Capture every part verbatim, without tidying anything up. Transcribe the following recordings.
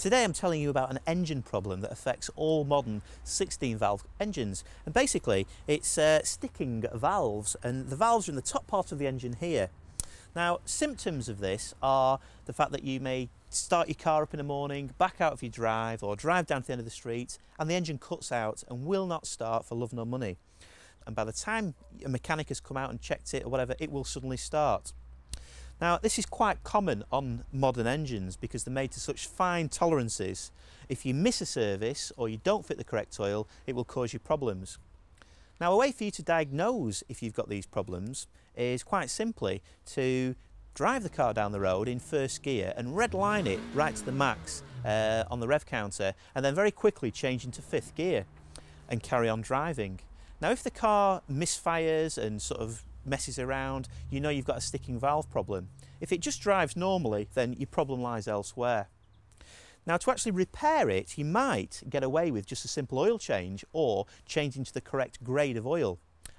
Today I'm telling you about an engine problem that affects all modern sixteen valve engines, and basically it's uh, sticking valves, and the valves are in the top part of the engine here. Now, symptoms of this are the fact that you may start your car up in the morning, back out of your drive, or drive down to the end of the street, and the engine cuts out and will not start for love nor money. And by the time a mechanic has come out and checked it or whatever, it will suddenly start. Now, this is quite common on modern engines because they're made to such fine tolerances. If you miss a service or you don't fit the correct oil, it will cause you problems. Now, a way for you to diagnose if you've got these problems is quite simply to drive the car down the road in first gear and redline it right to the max uh, on the rev counter, and then very quickly change into fifth gear and carry on driving. Now, if the car misfires and sort of messes around, you know you've got a sticking valve problem. If it just drives normally, then your problem lies elsewhere. Now, to actually repair it, you might get away with just a simple oil change or changing to the correct grade of oil.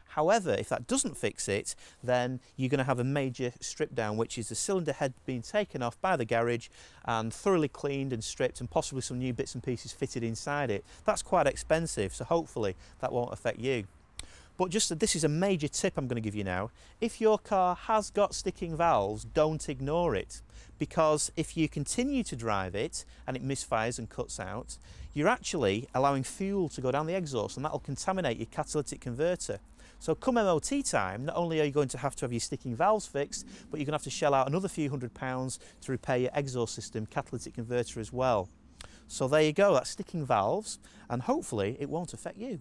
However, if that doesn't fix it, then you're going to have a major strip down, which is the cylinder head being taken off by the garage and thoroughly cleaned and stripped, and possibly some new bits and pieces fitted inside it. That's quite expensive, so hopefully that won't affect you. But just that, this is a major tip I'm going to give you now. If your car has got sticking valves, don't ignore it, because if you continue to drive it and it misfires and cuts out, you're actually allowing fuel to go down the exhaust, and that'll contaminate your catalytic converter. So come M O T time, not only are you going to have to have your sticking valves fixed, but you're going to have to shell out another few hundred pounds to repair your exhaust system catalytic converter as well. So there you go, that's sticking valves, and hopefully it won't affect you.